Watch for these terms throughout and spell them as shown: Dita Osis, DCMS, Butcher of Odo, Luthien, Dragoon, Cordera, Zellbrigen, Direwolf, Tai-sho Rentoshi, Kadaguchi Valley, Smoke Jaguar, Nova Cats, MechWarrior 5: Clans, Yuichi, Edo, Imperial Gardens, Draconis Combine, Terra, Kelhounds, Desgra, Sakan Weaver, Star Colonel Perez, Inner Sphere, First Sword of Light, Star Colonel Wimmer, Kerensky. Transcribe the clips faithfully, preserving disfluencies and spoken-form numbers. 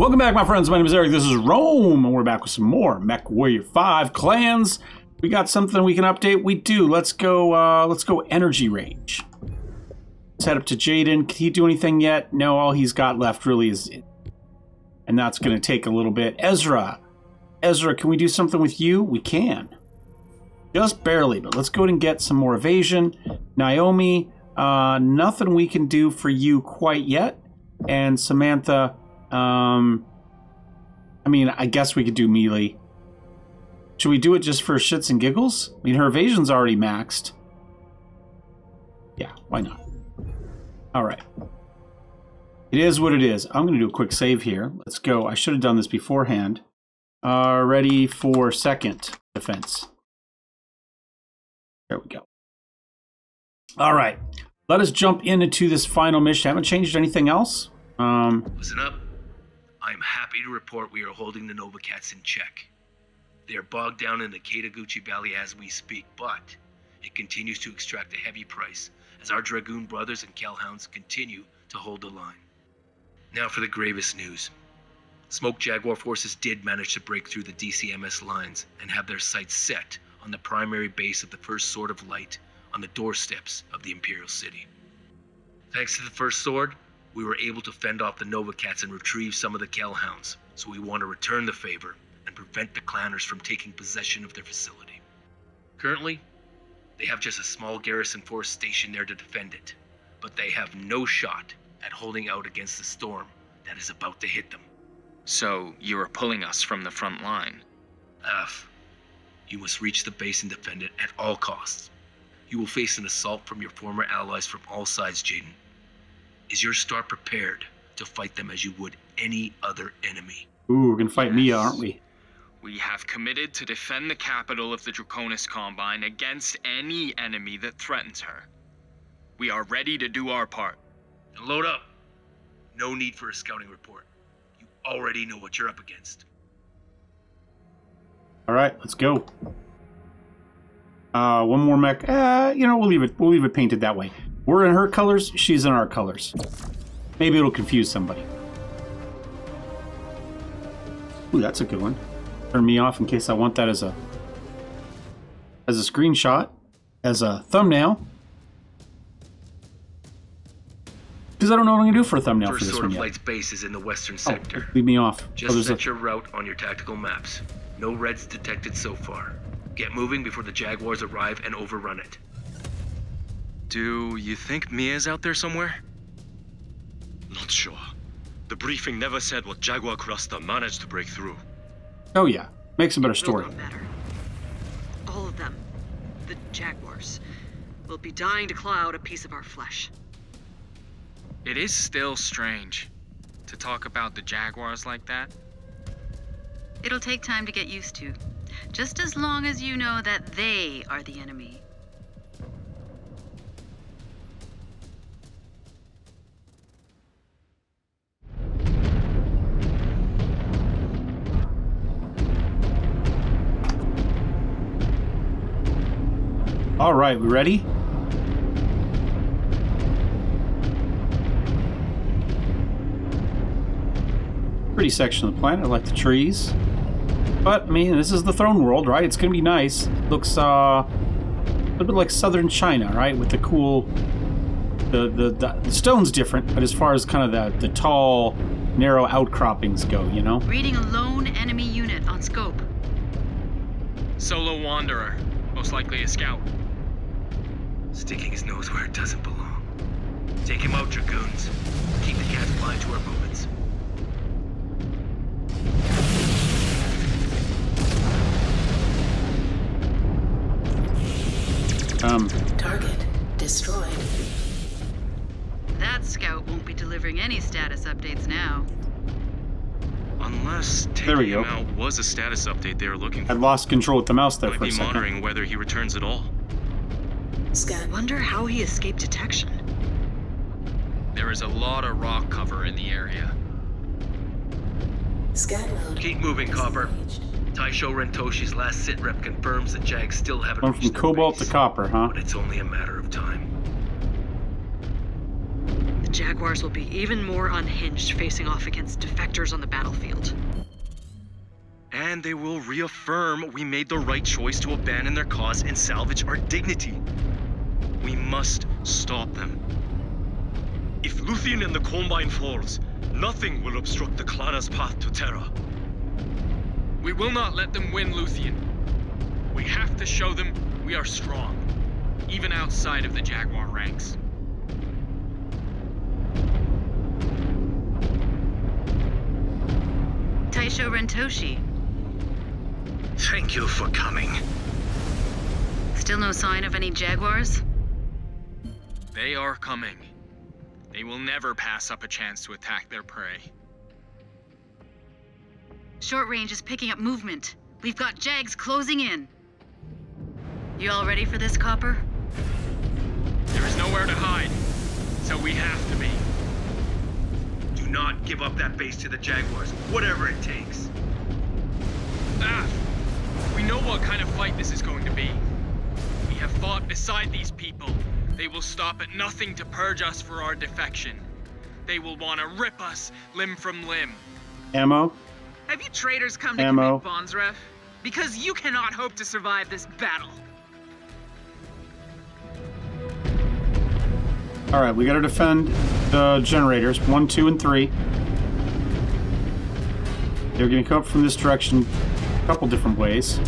Welcome back, my friends. My name is Eric. This is Rome, and we're back with some more MechWarrior five Clans. We got something we can update. We do. Let's go. Uh, let's go. Energy range. Let's head up to Jaden. Can he do anything yet? No. All he's got left really is, and that's going to take a little bit. Ezra, Ezra, can we do something with you? We can, just barely. But let's go ahead and get some more evasion. Naomi, uh, nothing we can do for you quite yet, and Samantha. Um, I mean, I guess we could do melee. Should we do it just for shits and giggles? I mean, her evasion's already maxed. Yeah, why not? All right. It is what it is. I'm going to do a quick save here. Let's go. I should have done this beforehand. Uh, ready for second defense. There we go. All right. Let us jump into this final mission. I haven't changed anything else. Um, Listen up. I'm happy to report we are holding the Nova Cats in check. They are bogged down in the Kadaguchi Valley as we speak, but it continues to extract a heavy price as our Dragoon brothers and Kelhounds continue to hold the line. Now for the gravest news. Smoke Jaguar forces did manage to break through the D C M S lines and have their sights set on the primary base of the First Sword of Light on the doorsteps of the Imperial City. Thanks to the First Sword, we were able to fend off the Nova Cats and retrieve some of the Kelhounds, so we want to return the favor and prevent the Clanners from taking possession of their facility. Currently, they have just a small garrison force stationed there to defend it, but they have no shot at holding out against the storm that is about to hit them. So, you are pulling us from the front line? F. You must reach the base and defend it at all costs. You will face an assault from your former allies from all sides, Jaden. Is your star prepared to fight them as you would any other enemy? Ooh, we're gonna fight yes. Mia, aren't we? We have committed to defend the capital of the Draconis Combine against any enemy that threatens her. We are ready to do our part. And load up. No need for a scouting report. You already know what you're up against. All right, let's go. Uh, one more mech. Uh, you know, we'll leave it. We'll leave it painted that way. We're in her colors, she's in our colors. Maybe it'll confuse somebody. Ooh, that's a good one. Turn me off in case I want that as a as a screenshot, as a thumbnail. Because I don't know what I'm gonna do for a thumbnail First for this one yet. First Sword of Light's base is in the western sector. Oh, leave me off. Just oh, set a... your route on your tactical maps. No reds detected so far. Get moving before the Jaguars arrive and overrun it. Do you think Mia's out there somewhere? Not sure. The briefing never said what Jaguar Crasta managed to break through. Oh yeah, makes a better story. It'll get better. All of them, the Jaguars, will be dying to claw out a piece of our flesh. It is still strange to talk about the Jaguars like that. It'll take time to get used to, just as long as you know that they are the enemy. All right, we ready? Pretty section of the planet. I like the trees. But, I mean, this is the throne world, right? It's going to be nice. It looks uh, a little bit like southern China, right? With the cool... The, the, the, the stone's different, but as far as kind of the, the tall, narrow outcroppings go, you know? Reading a lone enemy unit on scope. Solo wanderer. Most likely a scout. Sticking his nose where it doesn't belong. Take him out, Dragoons. Keep the cats blind to our movements. Um. Target destroyed. That scout won't be delivering any status updates now. Unless taking him out was a status update they were looking for. I lost control with the mouse there for a second. Might be monitoring whether he returns at all. Scan. Wonder how he escaped detection. There is a lot of rock cover in the area. Scan mode. Keep moving, Copper. Tai-sho Rentoshi's last sit rep confirms that Jags still haven't reached their base. From cobalt to copper, huh? But it's only a matter of time. The the Jaguars will be even more unhinged facing off against defectors on the battlefield. And they will reaffirm we made the right choice to abandon their cause and salvage our dignity. We must stop them. If Luthien and the Combine falls, nothing will obstruct the Clana's path to Terra. We will not let them win Luthien. We have to show them we are strong, even outside of the Jaguar ranks. Tai-sho Rentoshi. Thank you for coming. Still no sign of any Jaguars? They are coming. They will never pass up a chance to attack their prey. Short range is picking up movement. We've got Jags closing in. You all ready for this, Copper? There is nowhere to hide, so we have to be. Do not give up that base to the Jaguars, whatever it takes. Ah! We know what kind of fight this is going to be. We have fought beside these people. They will stop at nothing to purge us for our defection. They will want to rip us limb from limb. Ammo? Have you traitors come to Ammo. commit bonds, Ref? Because you cannot hope to survive this battle. All right, we gotta defend the generators, one, two, and three. They're gonna come up from this direction a couple different ways.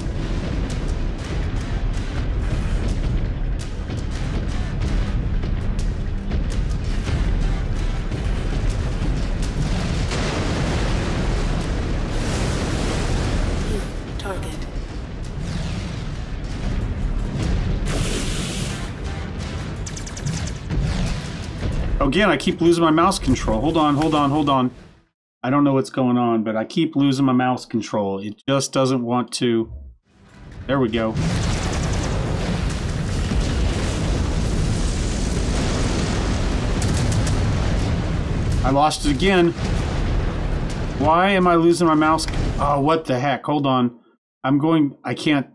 Again, I keep losing my mouse control. Hold on, hold on, hold on. I don't know what's going on, but I keep losing my mouse control. It just doesn't want to. There we go. I lost it again. Why am I losing my mouse? Oh, what the heck? Hold on. I'm going... I can't...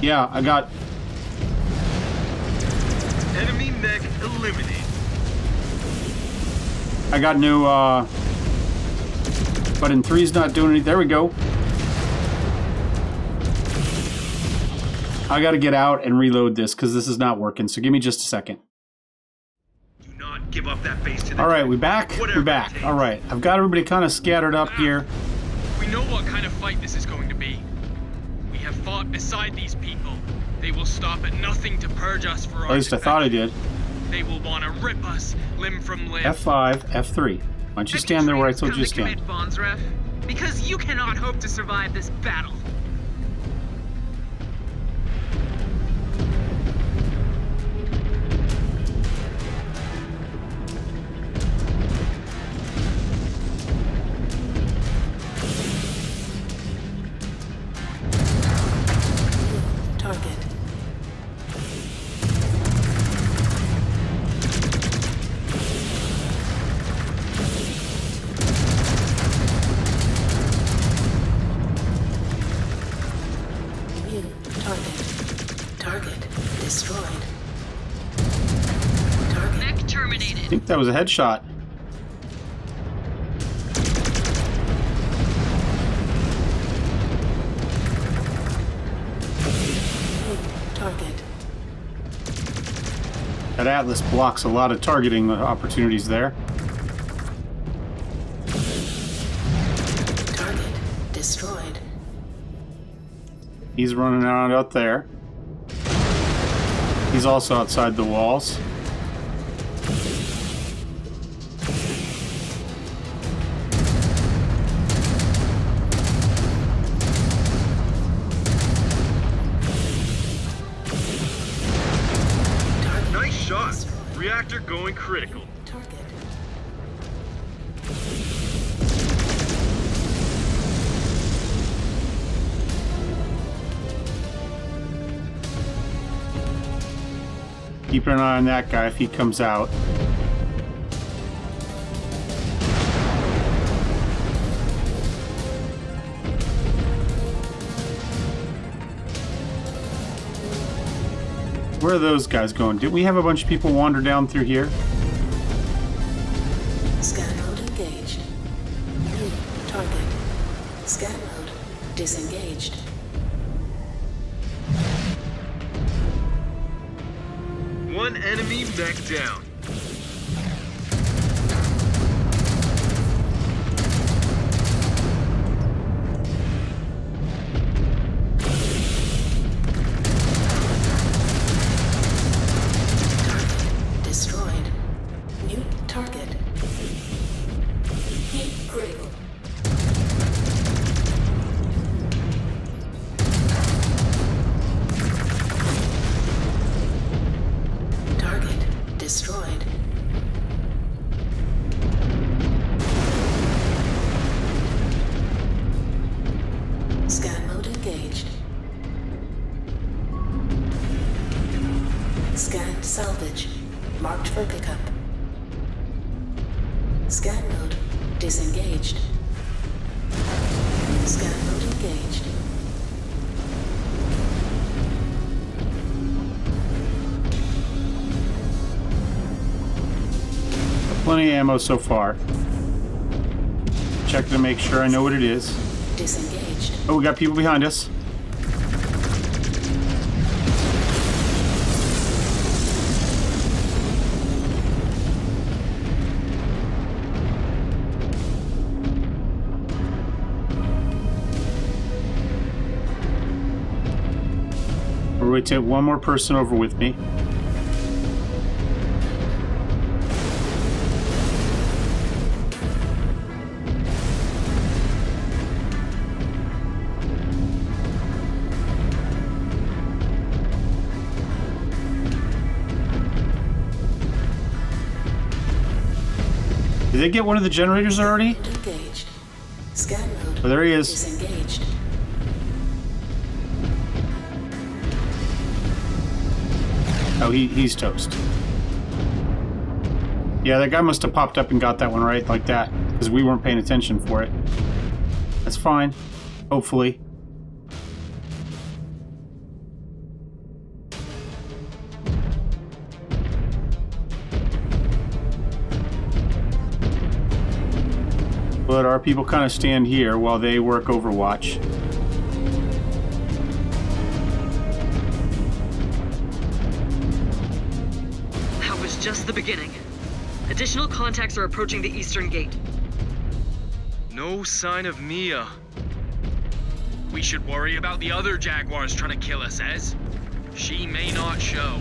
Yeah, I got... Enemy mech eliminated. I got new, uh... but in three's not doing anything. There we go. I gotta get out and reload this, because this is not working. So give me just a second. Do not give up that base to the... Alright, we're back. We're back. Alright, I've got everybody kind of scattered up here. We know what kind of fight this is going to be. Have fought beside these people. They will stop at nothing to purge us for our defection. At least I thought I did. They will want to rip us limb from limb. F five, F three. Why don't you stand there where I told you to stand? Because you cannot hope to survive this battle. That was a headshot. Target. That Atlas blocks a lot of targeting opportunities there. Target destroyed. He's running around out there. He's also outside the walls. Critical. Target. Keep an eye on that guy if he comes out. Where are those guys going? Did we have a bunch of people wander down through here? Scan mode engaged. New target. Scan mode disengaged. One enemy back down. Ammo so far. Check to make sure I know what it is. Disengaged. Oh, we got people behind us. We're going to take one more person over with me. Did they get one of the generators already? Engaged. Scan mode. Oh, there he is. Disengaged. Oh, he, he's toast. Yeah, that guy must have popped up and got that one right like that, because we weren't paying attention for it. That's fine. Hopefully. But our people kind of stand here while they work Overwatch. That was just the beginning. Additional contacts are approaching the eastern gate. No sign of Mia. We should worry about the other Jaguars trying to kill us, Ez. She may not show.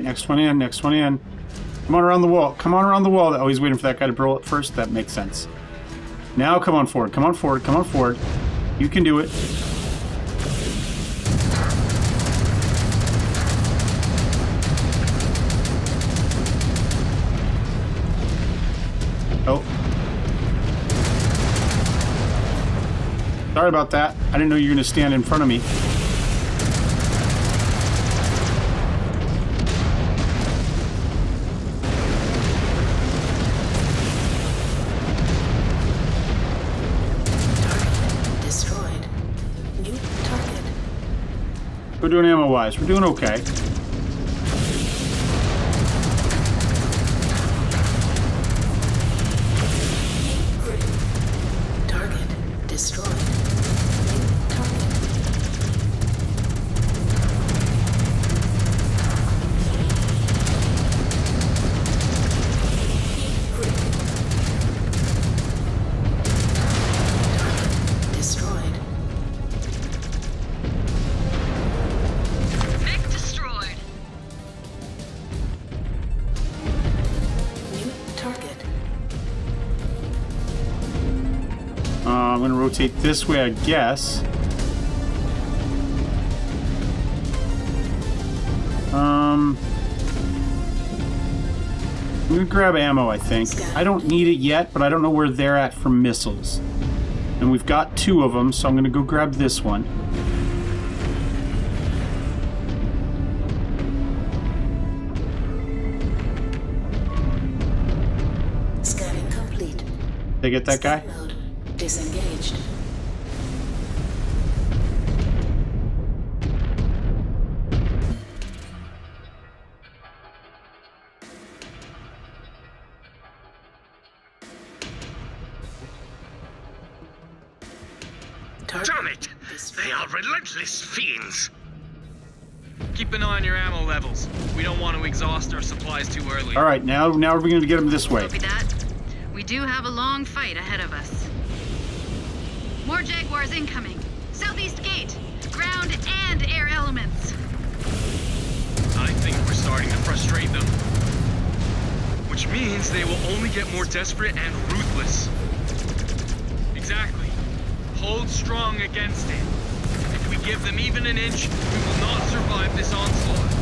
Next one in, next one in. Come on around the wall. Come on around the wall. Oh, he's waiting for that guy to blow up first. That makes sense. Now come on forward. Come on forward. Come on forward. You can do it. Oh. Sorry about that. I didn't know you were going to stand in front of me. We're doing ammo-wise. We're doing okay. I'm going to rotate this way, I guess. Um, I'm going to grab ammo, I think. I don't need it yet, but I don't know where they're at for missiles. And we've got two of them, so I'm going to go grab this one. They get that guy? Mode disengaged. Damn it! They are relentless fiends! Keep an eye on your ammo levels. We don't want to exhaust our supplies too early. Alright, now, now we're going to get them this way. Copy that. We do have a long fight ahead of us. More Jaguars incoming. Southeast gate. Ground and air elements. I think we're starting to frustrate them. Which means they will only get more desperate and ruthless. Exactly. Hold strong against it. If we give them even an inch, we will not survive this onslaught.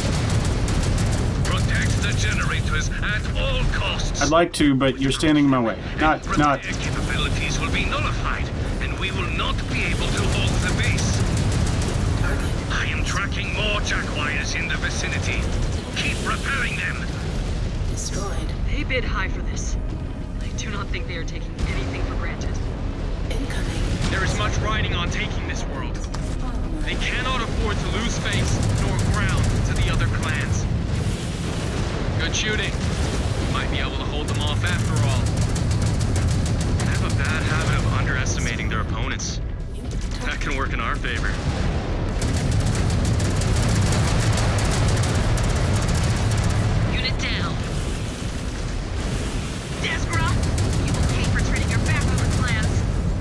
Protect the generators at all costs. I'd like to, but you're standing in my way. Not, not. Their capabilities will be nullified, and we will not be able to hold the base. I am tracking more Jaguars in the vicinity. Keep repelling them. Destroyed. They bid high for this. I do not think they are taking anything for granted. Incoming. There is much riding on taking this world. They cannot afford to lose face nor ground to the other clans. Good shooting. We might be able to hold them off after all. They have a bad habit of underestimating their opponents. That can work in our favor. Unit down. Desgra, you will pay for turning your back on the plans.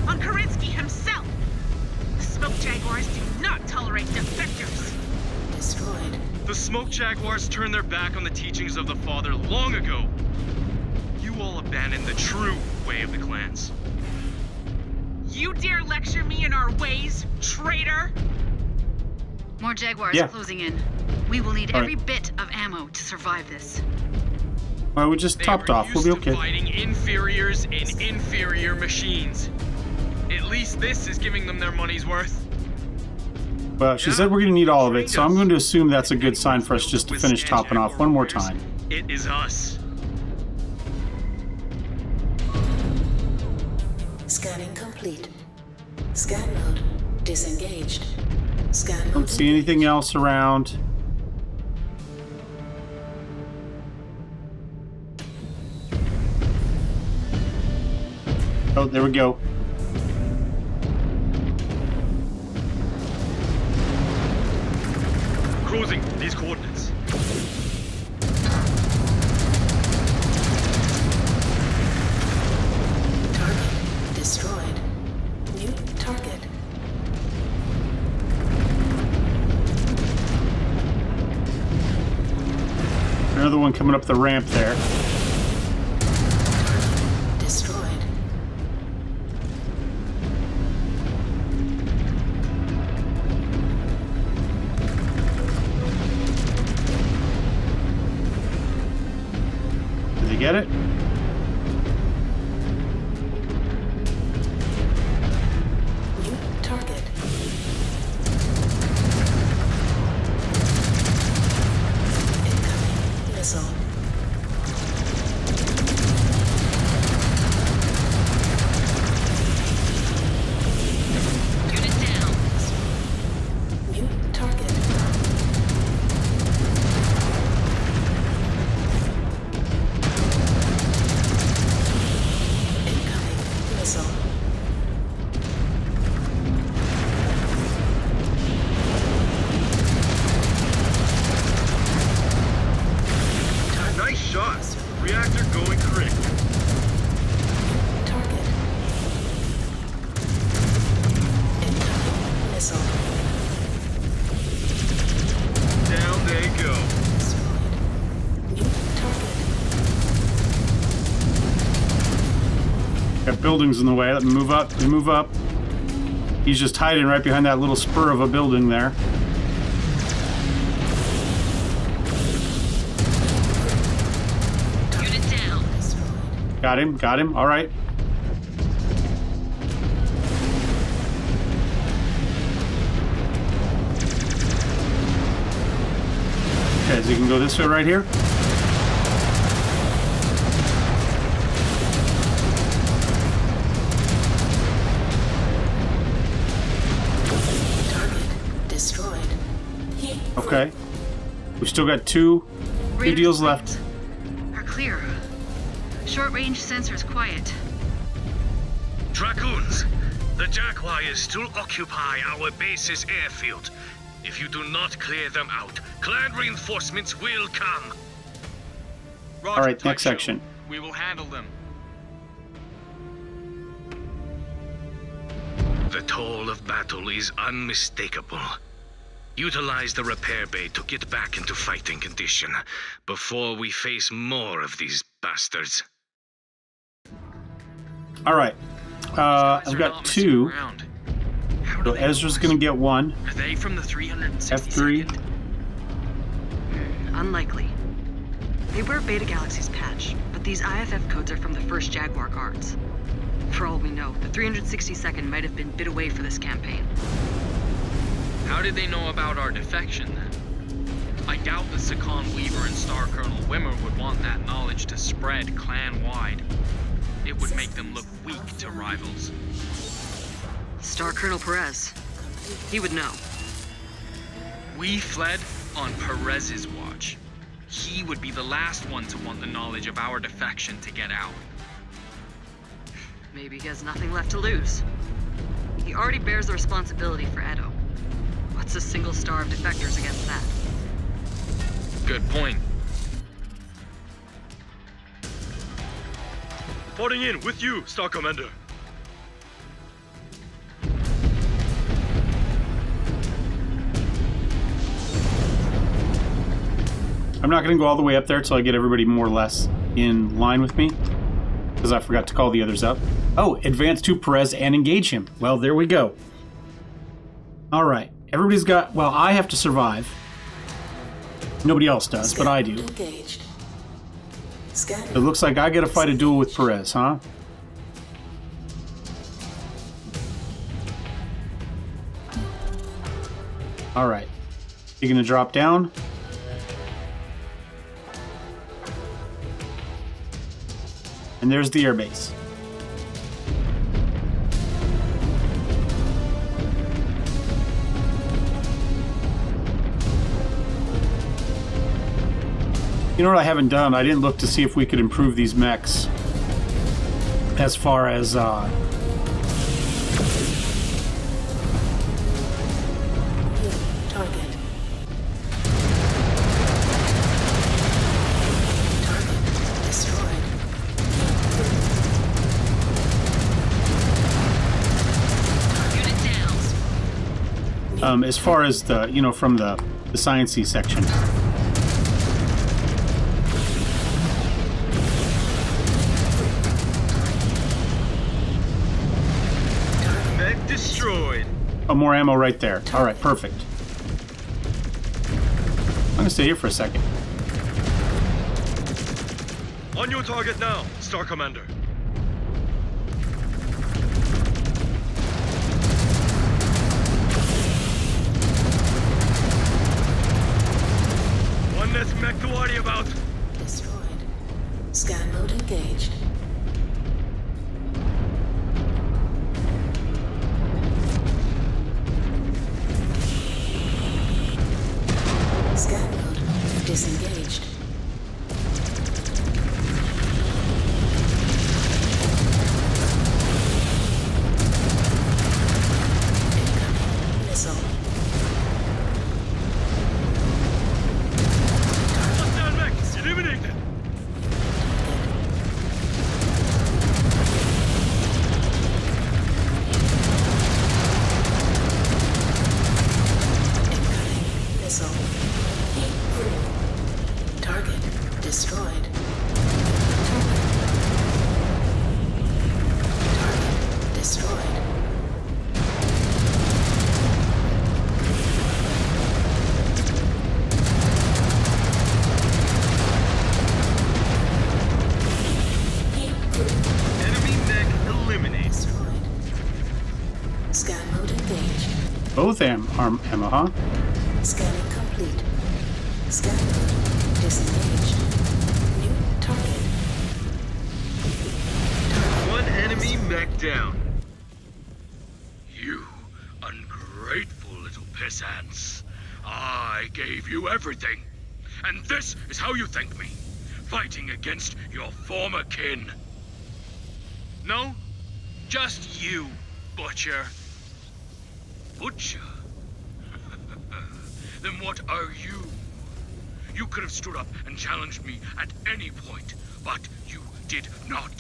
On Kerensky himself. The Smoke Jaguars do not tolerate defectors. Destroyed. The Smoke Jaguars turned their back on the teachings of the Father long ago. You all abandoned the true way of the clans. You dare lecture me in our ways, traitor? More Jaguars yeah. closing in. We will need all every right. bit of ammo to survive this. Well, we just they topped off. We'll be okay. To fighting inferiors in inferior machines. At least this is giving them their money's worth. Well, she yeah. said we're going to need all of it, so I'm going to assume that's a good sign for us just to finish topping off one more time. It is us. Scanning complete. Scan mode disengaged. Scan mode. Don't see anything else around. Oh, there we go. Closing these coordinates. Target destroyed. New target. Another one coming up the ramp there. Target destroyed. Get it? New target. Incoming missile. Unit down. New target. building's in the way. Let me move up. Let me move up. He's just hiding right behind that little spur of a building there. Unit down. Got him. Got him. All right. Okay, so you can go this way right here. Okay. We've still got two, two deals left. Are clear. Short-range sensors quiet. Dragoons, the Jaguars still occupy our base's airfield. If you do not clear them out, clan reinforcements will come. Roger, all right, next section. We will handle them. The toll of battle is unmistakable. Utilize the repair bay to get back into fighting condition before we face more of these bastards. All right, uh, I've got two. So Ezra's gonna get one. Are they from the three hundred sixty-second? F three. Hmm, unlikely. They were Beta Galaxy's patch, but these I F F codes are from the First Jaguar Guards. For all we know, the three hundred sixty-second might have been bid away for this campaign. How did they know about our defection, then? I doubt the Sakan Weaver and Star Colonel Wimmer would want that knowledge to spread clan-wide. It would make them look weak to rivals. Star Colonel Perez. He would know. We fled on Perez's watch. He would be the last one to want the knowledge of our defection to get out. Maybe he has nothing left to lose. He already bears the responsibility for Edo. What's a single star of defectors against that? Good point. Reporting in with you, Star Commander. I'm not going to go all the way up there until I get everybody more or less in line with me, because I forgot to call the others up. Oh, advance to Perez and engage him. Well, there we go. All right. Everybody's got... Well, I have to survive. Nobody else does, but I do. It looks like I gotta fight a duel with Perez, huh? Alright. You're gonna drop down. And there's the airbase. You know what I haven't done? I didn't look to see if we could improve these mechs as far as uh, target. Target destroyed. Um, as far as the you know from the the science-y section. Oh, more ammo right there. All right, perfect. I'm gonna stay here for a second. On your target now, Star Commander. One less mech to worry about. Destroyed. Scan mode engaged. Disengaged. Scan mode engaged. Both am arm ammo, huh? Scanning complete. Scan mode disengaged. New target. One enemy mech down. You ungrateful little pissants. I gave you everything. And this is how you thank me. Fighting against your former kin. No? Just you, Butcher. Butcher? Then what are you? You could have stood up and challenged me at any point, but you did not.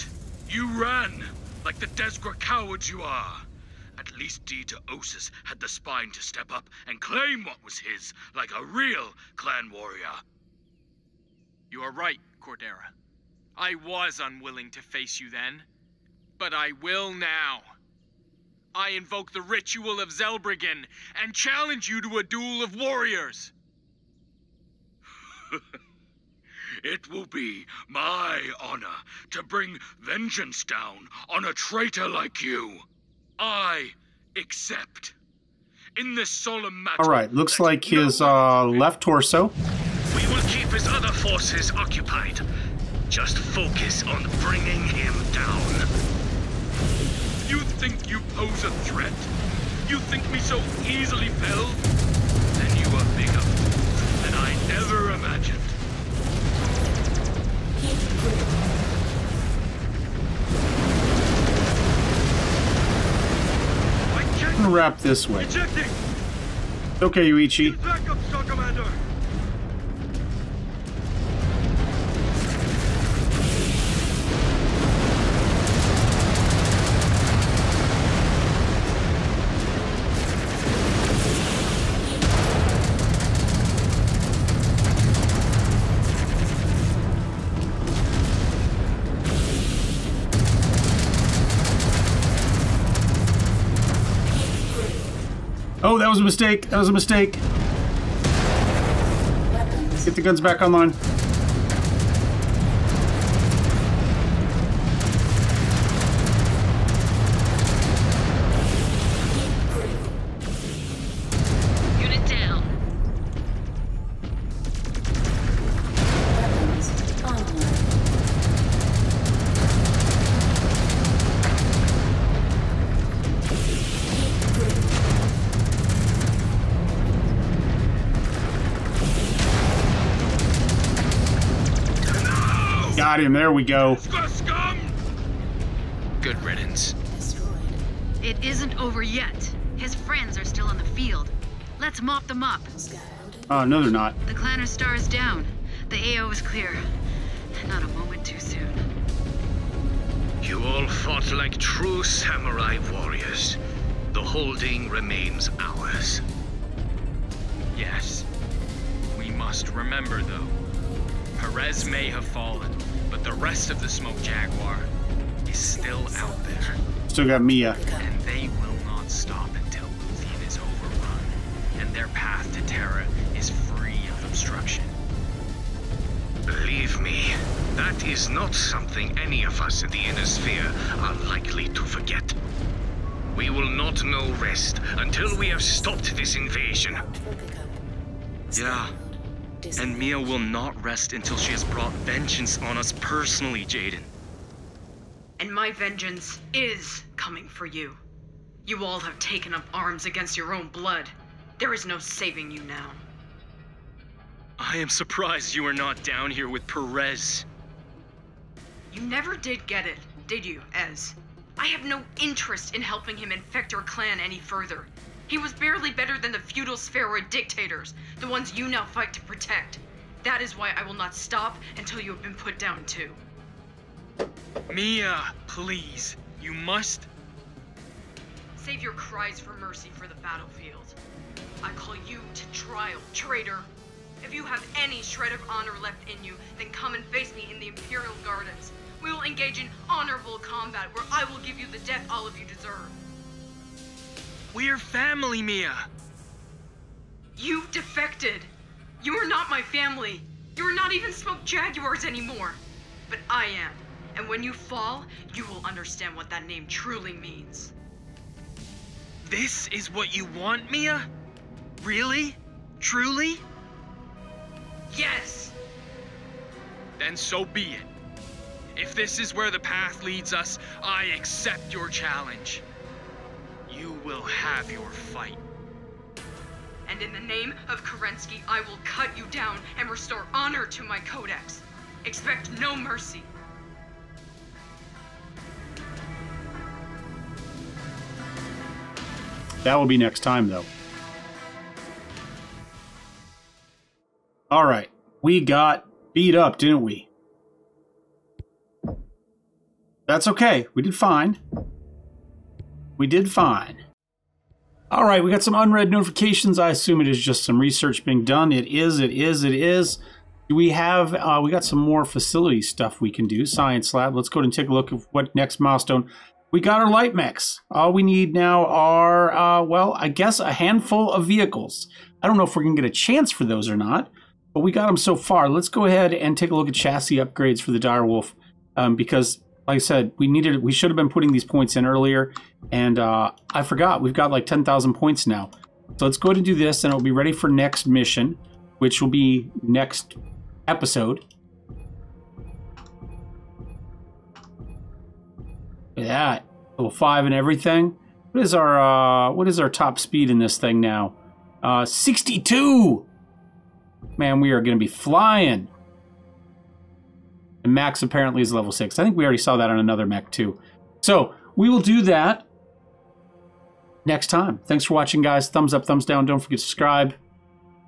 You ran, like the Desgra cowards you are. At least Dita Osis had the spine to step up and claim what was his, like a real clan warrior. You are right, Cordera. I was unwilling to face you then, but I will now. I invoke the ritual of Zellbrigen and challenge you to a duel of warriors. It will be my honor to bring vengeance down on a traitor like you. I accept. In this solemn matter. All right, looks like his uh, left torso. We will keep his other forces occupied. Just focus on bringing him down. You think you pose a threat? You think me so easily felled? Then you are bigger than I ever imagined. I'm gonna wrap this way. Ejecting. Okay, Yuichi. Backup, Star Commander. Oh, that was a mistake. That was a mistake. Weapons. Get the guns back online. Unit down. Weapons online. Got him. There we go. Good riddance. It isn't over yet. His friends are still on the field. Let's mop them up. Oh, no, they're not. The Clanner Star is down. The A O is clear. Not a moment too soon. You all fought like true samurai warriors. The holding remains ours. Yes. We must remember, though. Perez may have fallen, but the rest of the Smoke Jaguar is still out there. Still got Mia. And they will not stop until Luthien is overrun, and their path to Terra is free of obstruction. Believe me, that is not something any of us in the Inner Sphere are likely to forget. We will not know rest until we have stopped this invasion. Yeah. And Mia will not rest until she has brought vengeance on us personally, Jaden. And my vengeance is coming for you. You all have taken up arms against your own blood. There is no saving you now. I am surprised you are not down here with Perez. You never did get it, did you, Ez? I have no interest in helping him infect our clan any further. He was barely better than the feudal spheroid dictators, the ones you now fight to protect. That is why I will not stop until you have been put down too. Mia, please. You must... Save your cries for mercy for the battlefield. I call you to trial, traitor. If you have any shred of honor left in you, then come and face me in the Imperial Gardens. We will engage in honorable combat where I will give you the death all of you deserve. We're family, Mia. You defected. You are not my family. You are not even Smoke Jaguars anymore. But I am. And when you fall, you will understand what that name truly means. This is what you want, Mia? Really? Truly? Yes! Then so be it. If this is where the path leads us, I accept your challenge. You will have your fight. And in the name of Kerensky, I will cut you down and restore honor to my codex. Expect no mercy. That will be next time, though. All right. We got beat up, didn't we? That's okay. We did fine. We did fine. All right, we got some unread notifications. I assume it is just some research being done. It is, it is, it is. Do we have, uh, we got some more facility stuff we can do. Science lab. Let's go ahead and take a look at what next milestone. We got our light mechs. All we need now are, uh, well, I guess a handful of vehicles. I don't know if we're going to get a chance for those or not, but we got them so far. Let's go ahead and take a look at chassis upgrades for the Direwolf, um, because... like I said, we needed, we should have been putting these points in earlier, and uh, I forgot. We've got like ten thousand points now. So let's go ahead and do this, and it'll be ready for next mission, which will be next episode. Look at that. Level five and everything. What is our, uh, what is our top speed in this thing now? Uh, sixty-two! Man, we are going to be flying. And Max apparently is level six. I think we already saw that on another mech too. So we will do that next time. Thanks for watching, guys. Thumbs up, thumbs down. Don't forget to subscribe.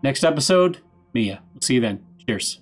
Next episode, Mia. We'll see you then. Cheers.